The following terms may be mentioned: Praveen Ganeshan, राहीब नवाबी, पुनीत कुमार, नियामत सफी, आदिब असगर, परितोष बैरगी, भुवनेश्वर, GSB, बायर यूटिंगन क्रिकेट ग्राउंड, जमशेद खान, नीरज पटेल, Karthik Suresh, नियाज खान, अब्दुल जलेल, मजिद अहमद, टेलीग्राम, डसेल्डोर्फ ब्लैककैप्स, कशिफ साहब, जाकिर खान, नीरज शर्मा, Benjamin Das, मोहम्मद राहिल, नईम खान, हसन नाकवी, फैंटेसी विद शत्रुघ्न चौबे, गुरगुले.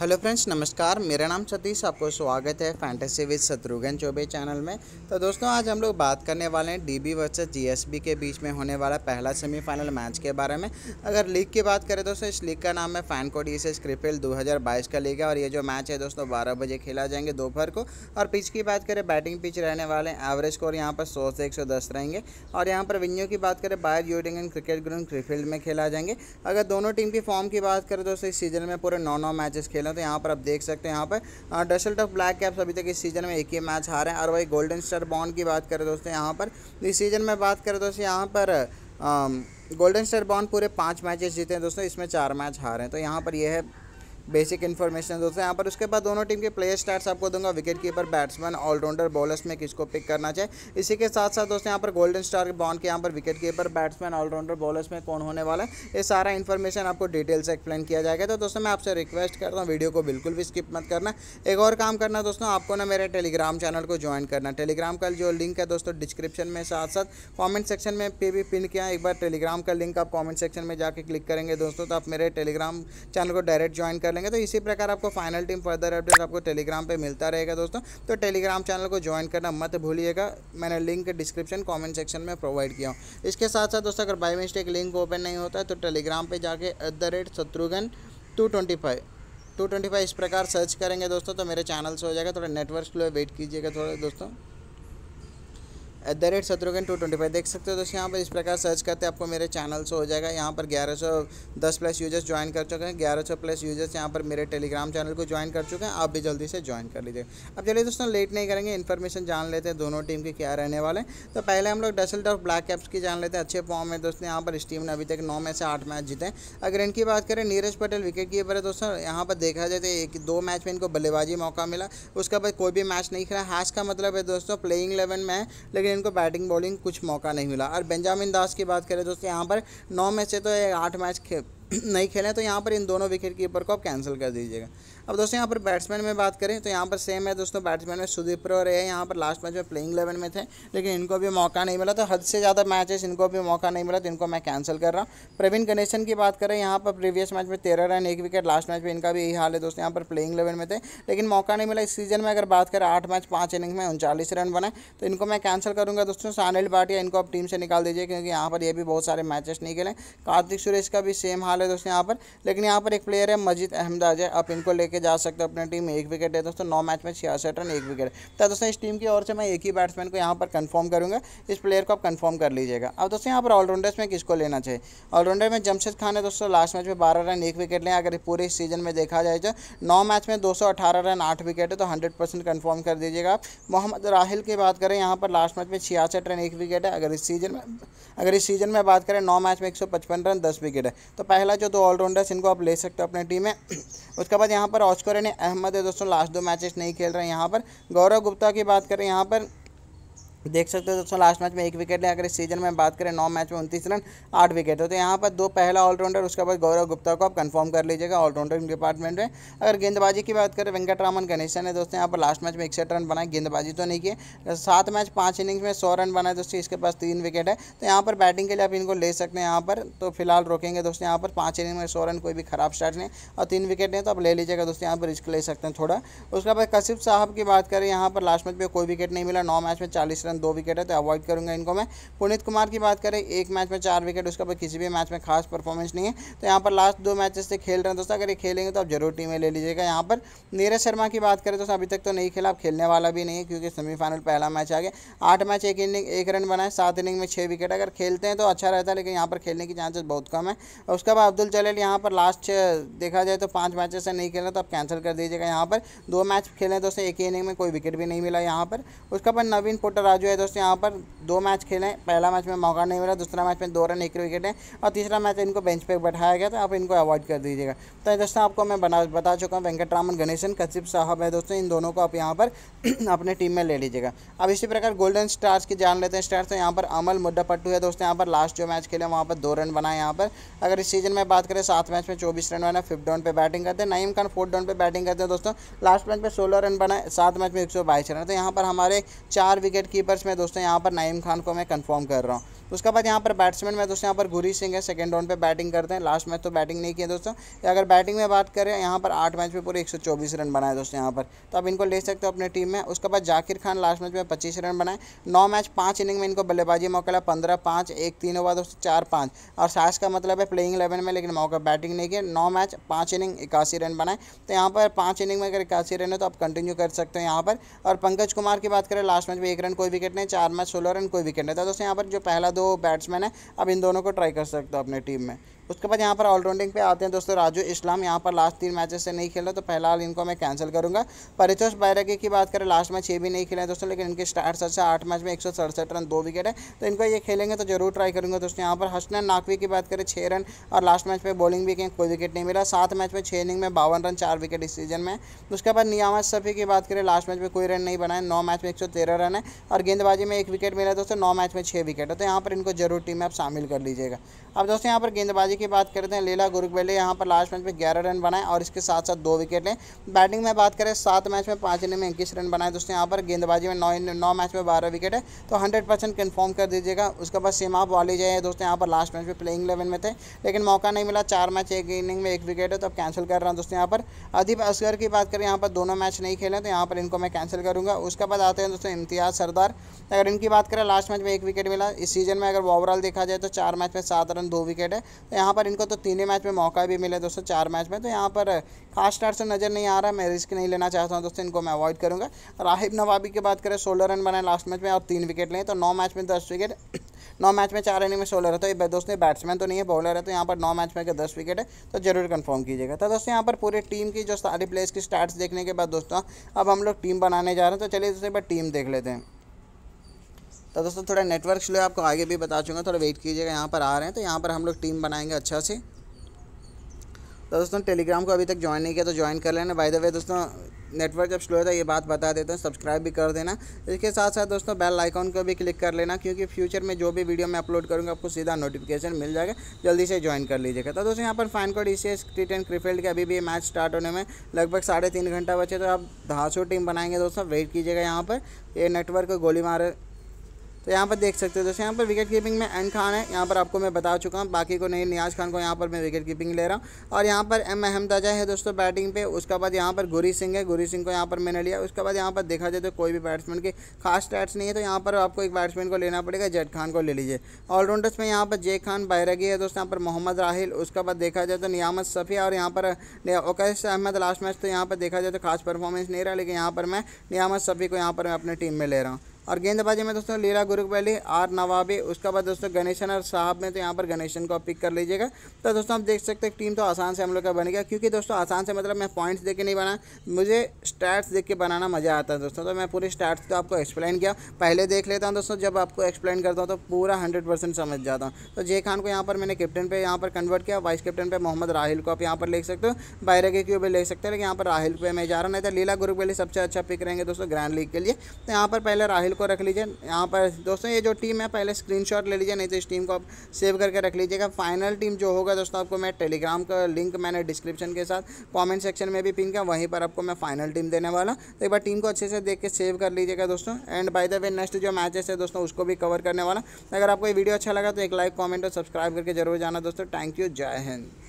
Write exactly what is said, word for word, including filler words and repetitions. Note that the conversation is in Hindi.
हेलो फ्रेंड्स नमस्कार, मेरा नाम सतीश, आपको स्वागत है फैंटेसी विद शत्रुघ्न चौबे channel में। तो दोस्तों आज हम लोग बात करने वाले हैं डीबी वर्सेस जीएसबी के बीच में होने वाला पहला सेमीफाइनल मैच के बारे में। अगर लीग की बात करें दोस्तों, इस लीग का नाम है फैनकोटी स्रीफील्ड दो हज़ार बाईस का लीग है और ये जो मैच है दोस्तों बारह बजे खेला जाएंगे दोपहर को। और पिच की बात करें, बैटिंग पिच रहने वाले हैं, एवरेज स्कोर यहाँ पर सौ से एक सौ दस रहेंगे। और यहाँ पर वेन्यू की बात करें, बायर यूटिंगन क्रिकेट ग्राउंड स्रीफील्ड में खेला जाएंगे। अगर दोनों टीम की फॉर्म की बात करें दोस्तों, इस सीजन में पूरे नौ नौ मैचेस खेले, तो यहाँ पर आप देख सकते हैं यहाँ पर डसेल्डोर्फ ब्लैककैप्स अभी तक इस सीजन में एक ही मैच हारे हैं। और वही गोल्डन स्टार बॉन की बात करें दोस्तों, यहाँ पर इस सीजन में बात करें दोस्तों, यहाँ पर गोल्डन स्टार बॉन पूरे पाँच मैचेस जीते हैं दोस्तों, इसमें चार मैच हारे हैं। तो यहाँ पर यह है बेसिक इन्फॉर्मेशन दोस्तों। यहाँ पर उसके बाद दोनों टीम के प्लेयर स्टार्स आपको दूंगा, wicket keeper, batsman, allrounder, bowlers में किसको पिक करना चाहिए। इसी के साथ साथ दोस्तों यहाँ पर गोल्डन स्टार बॉन के यहाँ पर wicket keeper, batsman, allrounder, bowlers में कौन होने वाला है, ये सारा इन्फॉर्मेशन आपको डिटेल से एक्सप्लेन किया जाएगा। तो दोस्तों मैं आपसे रिक्वेस्ट करता हूँ वीडियो को बिल्कुल भी स्किप मत करना। एक और काम करना दोस्तों, आपको ना मेरे टेलीग्राम चैनल को ज्वाइन करना। टेलीग्राम का जो लिंक है दोस्तों डिस्क्रिप्शन में, साथ साथ कॉमेंट सेक्शन में पे भी पिन किया। एक बार टेलीग्राम का लिंक आप कॉमेंट सेक्शन में जाकर क्लिक करेंगे दोस्तों, तो आप मेरे टेलीग्राम चैनल को डायरेक्ट ज्वाइन कर। तो इसी प्रकार आपको फाइनल टीम फर्दर अपडेट आपको टेलीग्राम पे मिलता रहेगा दोस्तों। तो टेलीग्राम चैनल को ज्वाइन करना मत भूलिएगा, मैंने लिंक डिस्क्रिप्शन कमेंट सेक्शन में प्रोवाइड किया हूँ। इसके साथ साथ दोस्तों अगर बाय मिस्टेक लिंक ओपन नहीं होता है तो टेलीग्राम पे जाके at the rate Shatrughan two twenty five two twenty five इस प्रकार सर्च करेंगे दोस्तों, तो मेरे चैनल से हो जाएगा। थोड़ा नेटवर्क के लिए वेट कीजिएगा थोड़ा दोस्तों, at the rate Shatrughan two twenty five देख सकते हो दोस्तों। यहाँ पर इस प्रकार सर्च करते हैं आपको मेरे चैनल से हो जाएगा। यहाँ पर ग्यारह सौ दस प्लस यूजर्स ज्वाइन कर चुके हैं, ग्यारह सौ प्लस यूजर्स यहाँ पर मेरे टेलीग्राम चैनल को ज्वाइन कर चुके हैं, आप भी जल्दी से ज्वाइन कर लीजिए। अब चलिए दोस्तों लेट नहीं करेंगे, इन्फॉर्मेशन जान लेते हैं दोनों टीम के क्या रहने वाले हैं। तो पहले हम लोग डसेल्डोर्फ ब्लैककैप्स की जान लेते हैं। अच्छे फॉर्म है दोस्तों, यहाँ पर इस टीम ने अभी तक नौ में से आठ मैच जीते हैं। अगर इनकी बात करें, नीरज पटेल विकेट कीपर है दोस्तों। यहाँ पर देखा जाए तो एक दो मैच में इनको बल्लेबाजी मौका मिला, उसका बाद कोई भी मैच नहीं खेला। हैश का मतलब है दोस्तों प्लेइंग इलेवन में है, लेकिन इनको बैटिंग बॉलिंग कुछ मौका नहीं मिला। और बेंजामिन दास की बात करें दोस्तों, यहाँ पर नौ में से तो आठ मैच खे नहीं खेले, तो यहाँ पर इन दोनों विकेट कीपर को आप कैंसिल कर दीजिएगा। अब दोस्तों यहाँ पर बैट्समैन में बात करें तो यहाँ पर सेम है दोस्तों, बैट्समैन में सुदिप्रो रे है। यहाँ पर लास्ट मैच में प्लेइंग इलेवन में थे, लेकिन इनको भी मौका नहीं मिला। तो हद से ज़्यादा मैचेस इनको भी मौका नहीं मिला, तो इनको मैं कैंसिल कर रहा हूँ। प्रवीण गणेशन की बात करें, यहाँ पर प्रीवियस मैच में तेरह रन एक विकेट, लास्ट मैच में इनका भी यही हाल है दोस्तों। यहाँ पर प्लेइंग इलेवन में थे लेकिन मौका नहीं मिला। इस सीजन में अगर बात करें, आठ मैच पाँच इनिंग में उनचालीस रन बनाए, तो इनको मैं कैंसिल करूँगा दोस्तों। सानिल भाटिया इनको आप टीम से निकाल दीजिए, क्योंकि यहाँ पर ये भी बहुत सारे मैचेस नहीं खेले। कार्तिक सुरेश का भी सेम हाल है दोस्तों यहाँ पर, लेकिन यहाँ पर एक प्लेयर है मजिद अहमद, आप इनको लेके जा सकते हो अपने टीम में। एक विकेट है दोस्तों, नौ मैच में छियासठ रन एक विकेट। तो दोस्तों इस टीम की ओर से मैं एक ही बैट्समैन को यहाँ पर कंफर्म करूँगा, इस प्लेयर को आप कंफर्म कर लीजिएगा। अब दोस्तों यहाँ पर ऑलराउंडर्स में किसको लेना चाहिए? ऑलराउंडर में जमशेद खान है दोस्तों, लास्ट मैच में बारह रन एक विकेट लें। अगर पूरे सीजन में देखा जाए तो नौ मैच में दो सौ अठारह रन आठ विकेट है, तो हंड्रेड परसेंट कन्फर्म कर दीजिएगा आप। मोहम्मद राहिल की बात करें, यहाँ पर लास्ट मैच में छियासठ रन एक विकेट है। अगर इस सीजन में अगर इस सीजन में बात करें, नौ मैच में एक सौ पचपन रन दस विकेट है। तो पहला जो दो ऑलराउंडर्स इनको आप ले सकते हो अपने टीम में। उसके बाद यहाँ पर ऑस्कर अहमद है दोस्तों, लास्ट दो मैचेस नहीं खेल रहे हैं। यहाँ पर गौरव गुप्ता की बात करें, यहाँ पर देख सकते हो दोस्तों, लास्ट मैच में एक विकेट ले। अगर इस सीजन में बात करें, नौ मैच में उनतीस रन आठ विकेट हो। तो यहाँ पर दो पहला ऑलराउंडर, उसके बाद गौरव गुप्ता को आप कंफर्म कर लीजिएगा ऑलराउंडर डिपार्टमेंट में। अगर गेंदबाजी की बात करें, वेंकटरामन गणेश ने दोस्तों यहाँ पर लास्ट मैच में इकसठ रन बनाए, गेंदबाजी तो नहीं किए। सात मैच पाँच इनिंग्स में सौ रन बनाए दोस्तों, इसके पास तीन विकेट है। तो यहाँ पर बैटिंग के लिए आप इनको ले सकते हैं। यहाँ पर तो फिलहाल रोकेंगे दोस्तों, यहाँ पर पाँच इनिंग में सौ रन, कोई भी खराब स्टार्ट नहीं और तीन विकेट नहीं, तो आप ले लीजिएगा दोस्तों, यहाँ पर रिस्क ले सकते हैं थोड़ा। उसके बाद कशिफ साहब की बात करें, यहाँ पर लास्ट मैच में कोई विकेट नहीं मिला, नौ मैच में चालीस रन दो विकेट है, तो अवॉइड करूंगा इनको मैं। पुनीत कुमार की बात करें, एक मैच में चार विकेट, उसके बाद किसी भी मैच में खास परफॉर्मेंस नहीं है। तो यहाँ पर लास्ट दो मैचेस से खेल रहे हैं दोस्तों, अगर ये खेलेंगे तो आप जरूर टीम में ले लीजिएगा। यहाँ पर नीरज शर्मा की बात करें दोस्तों, अभी तक तो नहीं खेला, आप खेलने वाला भी नहीं है, क्योंकि सेमीफाइनल पहला मैच आ गया। आठ मैच एक इनिंग एक रन बनाए, सात इनिंग में छः विकेट, अगर खेलते हैं तो अच्छा रहता है, लेकिन यहाँ पर खेलने की चांसेस बहुत कम है। उसके बाद अब्दुल जलेल यहाँ पर लास्ट देखा जाए तो पाँच मैचेस से नहीं खेला, तो आप कैंसिल कर दीजिएगा। यहाँ पर दो मैच खेले दोस्तों, एक ही इनिंग में कोई विकेट भी नहीं मिला यहाँ पर। उसके बाद नवीन पुटर राजू है दोस्तों, यहाँ पर दो मैच खेले, पहला मैच में मौका नहीं मिला, दूसरा मैच में दो रन एक विकेट है और तीसरा मैच इनको बेंच पे बैठाया गया, तो आप इनको अवॉइड कर दीजिएगा। तो दोस्तों आपको मैं बना बता चुका हूँ, वेंकटरामन गणेशन, कशिप साहब है दोस्तों, इन दोनों को आप यहाँ पर अपने टीम में ले लीजिएगा। अब इसी प्रकार गोल्डन स्टार्स की जान लेते हैं स्टार्स। तो यहाँ पर अमल मुड्डापट्टू है दोस्तों, यहाँ पर लास्ट जो मैच खेले वहाँ पर दो रन बनाए। यहाँ पर अगर इस सीजन में बात करें, सात मैच में चौबीस रन बनाए, फिफ्थ डाउन पर बैटिंग करते हैं। नईम खान फोर्थ डाउन पर बैटिंग करते हैं दोस्तों, लास्ट मैच में सोलह रन बनाए, सात मैच में एक सौ बाईस रन। तो यहाँ पर हमारे चार विकेट कीपर कीपर्स में दोस्तों यहाँ पर नईम खान को मैं कंफर्म कर रहा हूँ। उसके बाद यहाँ पर बैट्समैन में दोस्तों यहाँ पर घुरी सिंह है, सेकंड राउंड पे बैटिंग करते हैं, लास्ट मैच तो बैटिंग नहीं किया दोस्तों। अगर बैटिंग में बात करें यहाँ पर आठ मैच में पूरे एक सौ चौबीस रन बनाए दोस्तों यहाँ पर, तो आप इनको ले सकते हो अपनी टीम में। उसके बाद जाकिर खान लास्ट मैच में पच्चीस रन बनाए, नौ मैच पाँच इनिंग में इनको बल्लेबाजी मौका लगा, पंद्रह पाँच एक तीन ओवर दोस्तों चार पाँच और सास का मतलब है प्लेइंग इलेवन में, लेकिन मौका बैटिंग नहीं किया। नौ मैच पाँच इनिंग इक्यासी रन बनाए, तो यहाँ पर पाँच इनिंग में अगर इक्यासी रन है तो आप कंटिन्यू कर सकते हैं यहाँ पर। और पंकज कुमार की बात करें लास्ट मैच में एक रन कोई विकेट नहीं, चार मैच सोलह रन कोई विकेट नहीं था दोस्तों यहाँ पर, जो पहला दो बैट्समैन है अब इन दोनों को ट्राई कर सकते हो अपने टीम में। उसके बाद यहाँ पर ऑलराउंडिंग पे आते हैं दोस्तों राजू इस्लाम, यहाँ पर लास्ट तीन मैचेस से नहीं खेला तो फिलहाल इनको मैं कैंसिल करूँगा। परितोष बैरगी की बात करें लास्ट मैच ये भी नहीं खेले दोस्तों, लेकिन इनके स्टार्ट्स अच्छा, आठ मैच में एक सौ सड़सठ रन दो विकेट है, तो इनको ये खेलेंगे तो जरूर ट्राई करूँगा दोस्तों यहाँ पर। हसन नाकवी की बात करें छः रन और लास्ट मैच में बॉलिंग भी की कोई विकेट नहीं मिला, सात मैच में छः इनिंग में बावन रन चार विकेट इस सीजन में। उसके बाद नियामत सफी की बात करें लास्ट मैच में कोई रन नहीं बनाए, नौ मैच में एक सौ तेरह रन है और गेंदबाजी में एक विकेट मिला दोस्तों, नौ मैच में छः विकेट है, तो यहाँ पर इनको जरूर टीम में आप शामिल कर लीजिएगा। अब दोस्तों यहाँ पर गेंदबाजी की बात करते हैं, लेला गुरगुले यहाँ पर लास्ट मैच में ग्यारह रन बनाए और इसके साथ साथ दो विकेट लें। बैटिंग में बात करें सात मैच में पाँच इनिंग में इक्कीस रन बनाए दोस्तों यहाँ पर, गेंदबाजी में नौ नौ मैच में बारह विकेट है, तो हंड्रेड परसेंट कन्फर्म कर दीजिएगा। उसके बाद सीमाब वाले जो है दोस्तों यहाँ पर लास्ट मैच में प्लेइंग इलेवन में थे लेकिन मौका नहीं मिला, चार मैच एक इनिंग में एक विकेट है, तो अब कैंसिल कर रहा हूँ दोस्तों यहाँ पर। आदिब असगर की बात करें यहाँ पर दोनों मैच नहीं खेले तो यहाँ पर इनको मैं कैंसिल करूँगा। उसके बाद आते हैं दोस्तों इम्तियाज़ सरदार, अगर इनकी बात करें लास्ट मैच में एक विकेट मिला, इस सीजन में अगर ओवरऑल देखा जाए तो चार मैच में सात रन दो विकेट है, तो यहाँ पर इनको तो तीन ही मैच में मौका भी मिले दोस्तों चार मैच में, तो यहाँ पर खास स्टार से नज़र नहीं आ रहा, मैं रिस्क नहीं लेना चाहता हूँ दोस्तों, इनको मैं अवॉइड करूँगा। राहीब नवाबी की बात करें सोलह रन बनाए लास्ट मैच में और तीन विकेट लें, तो नौ मैच में दस विकेट नौ मैच में चार इनिंग में सोलह रहता है दोस्तों, बैट्समैन तो नहीं है बॉलर है, तो यहाँ पर नौ मैच में अगर दस विकेट है तो जरूर कंफर्म कीजिएगा। तो दोस्तों यहाँ पर पूरे टीम की जो सारी प्लेयर्स की स्टार्ट्स देखने के बाद दोस्तों अब हम लोग टीम बनाने जा रहे हैं, तो चलिए दोस्तों एक बार टीम देख लेते हैं। तो दोस्तों थोड़ा नेटवर्क स्लो है, आपको आगे भी बता चुका हूँ, थोड़ा वेट कीजिएगा। यहाँ पर आ रहे हैं तो यहाँ पर हम लोग टीम बनाएंगे अच्छा से। तो दोस्तों टेलीग्राम को अभी तक ज्वाइन नहीं किया तो ज्वाइन कर लेना। बाय द वे दोस्तों नेटवर्क जब स्लो था ये बात बता देता हूँ, सब्सक्राइब भी कर देना, इसके साथ साथ दोस्तों बेल आइकॉन को भी क्लिक कर लेना, क्योंकि फ्यूचर में जो भी वीडियो मैं अपलोड करूँगा आपको सीधा नोटिफिकेशन मिल जाएगा, जल्दी से ज्वाइन कर लीजिएगा। तो दोस्तों यहाँ पर फैनकोटी स्रीफील्ड के अभी भी मैच स्टार्ट होने में लगभग साढ़े तीन घंटा बचे, तो आप धांसू टीम बनाएंगे दोस्तों, वेट कीजिएगा। यहाँ पर ये नेटवर्क को गोली मारे तो यहाँ पर देख सकते हो दोस्तों, यहाँ पर विकेट कीपिंग में एन खान है, यहाँ पर आपको मैं बता चुका हूँ, बाकी को नहीं, नियाज खान को यहाँ पर मैं विकेट कीपिंग ले रहा हूँ। और यहाँ पर एम अहमद है दोस्तों बैटिंग पे। उसके बाद यहाँ पर घुरी सिंह है, घुरी सिंह को यहाँ पर मैंने लिया। उसके बाद यहाँ पर देखा जाए तो कोई भी बैट्समैन की खास स्टैट्स नहीं है, तो यहाँ पर आपको एक बैट्समैन को लेना पड़ेगा, जैड खान को ले लीजिए। ऑलराउंडर्स में यहाँ पर जे खान बैरगी है दोस्तों, यहाँ पर मोहम्मद राहिल। उसके बाद देखा जाए तो नियामत सफी और यहाँ पर कशिफ साहब लास्ट मैच, तो यहाँ पर देखा जाए तो खास परफॉर्मेंस नहीं रहा, लेकिन यहाँ पर मैं नियामत सफी को यहाँ पर मैं अपने टीम में ले रहा हूँ। और गेंदबाजी में दोस्तों लीला गुरगुले आर नवाबी। उसके बाद दोस्तों गणेशन और साहब में, तो यहाँ पर गणेशन को आप पिक कर लीजिएगा। तो दोस्तों आप देख सकते हैं टीम तो आसान से हम लोग का बन गया, क्योंकि दोस्तों आसान से मतलब मैं पॉइंट्स देख के नहीं बना, मुझे स्टैट्स देख के बनाना मज़ा आता है दोस्तों। तो मैं पूरी स्टैट्स तो आपको एक्सप्लेन किया, पहले देख लेता हूँ दोस्तों, जब आपको एक्सप्लेन करता हूँ तो पूरा हंड्रेड परसेंट समझ जाता हूँ। तो जे खान को यहाँ पर मैंने कैप्टन पर यहाँ पर कन्वर्ट किया, वाइस कैप्टन पर मोहम्मद राहिल को आप यहाँ पर ले सकते हो, बैरगी को भी ले सकते हो, लेकिन यहाँ पर राहिल पर मैं जा रहा हूँ, नहीं तो लीला गुरगुले सबसे अच्छा पिक रहेंगे दोस्तों ग्रैंड लीग के लिए। तो यहाँ पर पहले राहिल को रख लीजिए। यहाँ पर दोस्तों ये जो टीम है पहले स्क्रीनशॉट ले लीजिए, नहीं तो इस टीम को आप सेव करके रख लीजिएगा। फाइनल टीम जो होगा दोस्तों आपको मैं टेलीग्राम का लिंक मैंने डिस्क्रिप्शन के साथ कमेंट सेक्शन में भी पिन किया, वहीं पर आपको मैं फाइनल टीम देने वाला। तो एक बार टीम को अच्छे से देख के सेव कर लीजिएगा दोस्तों। And by the way next जो मैचेस है दोस्तों उसको भी कवर करने वाला। अगर आपको ये वीडियो अच्छा लगा तो एक लाइक कॉमेंट और सब्सक्राइब करके जरूर जाना दोस्तों। थैंक यू, जय हिंद।